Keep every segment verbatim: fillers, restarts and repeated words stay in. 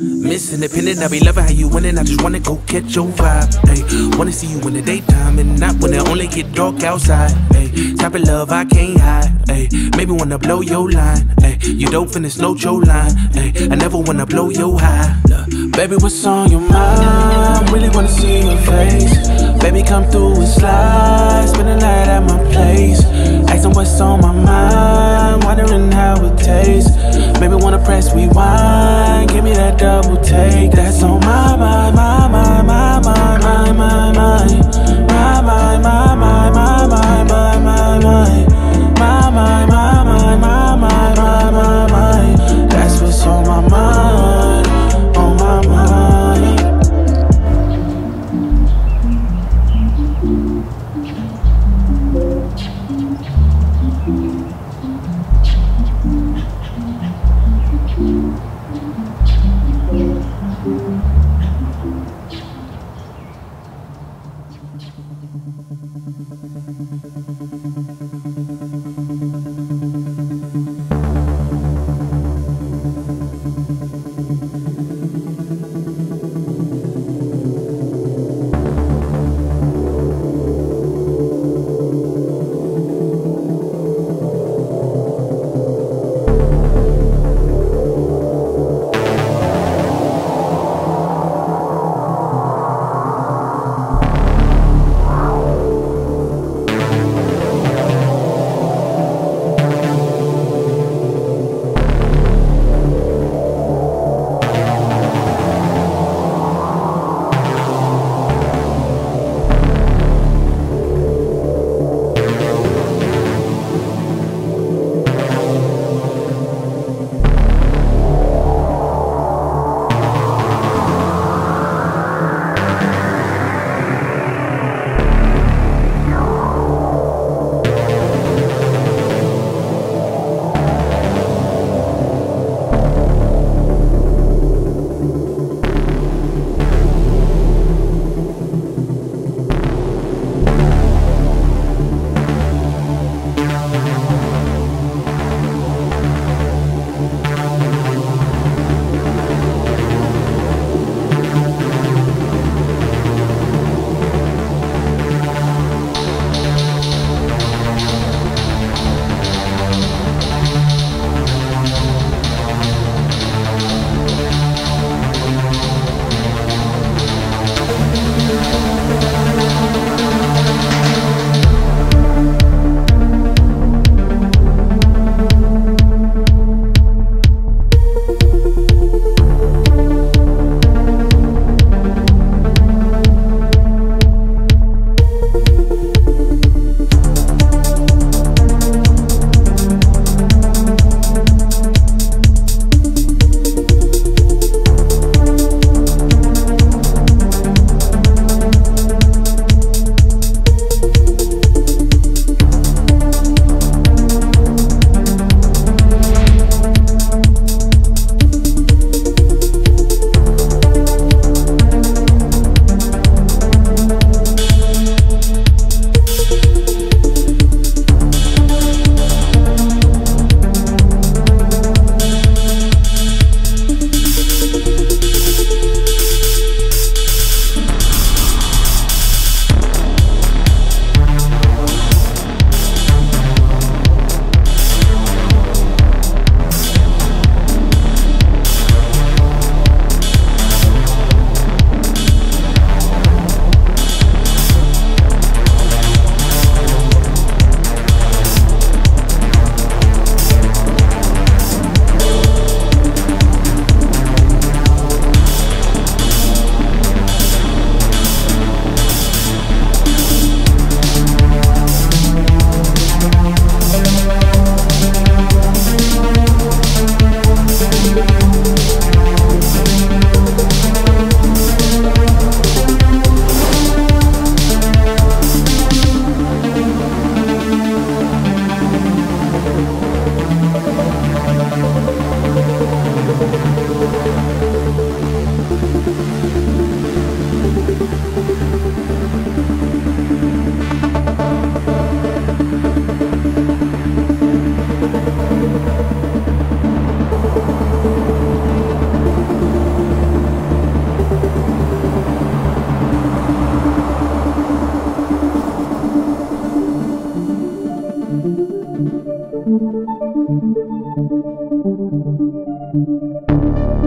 Miss Independent, I be loving how you winning. I just wanna go catch your vibe. Ay, wanna see you in the daytime and not when it only get dark outside. Ay, type of love I can't hide. Ay, maybe wanna blow your line. Ay, you don't finish no your line. Ay, I never wanna blow your high. Baby, what's on your mind? Really wanna see your face. Baby, come through and slide. Spend the night at my place. Asking what's on my mind, wondering how it tastes. Maybe wanna press rewind. Give me that double take. That's on my mind, my mind, my mind, my mind, my mind, my mind, my mind, my mind, my mind, my mind, my mind, my mind, my mind, my mind. That's what's on my mind. Thank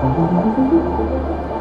you.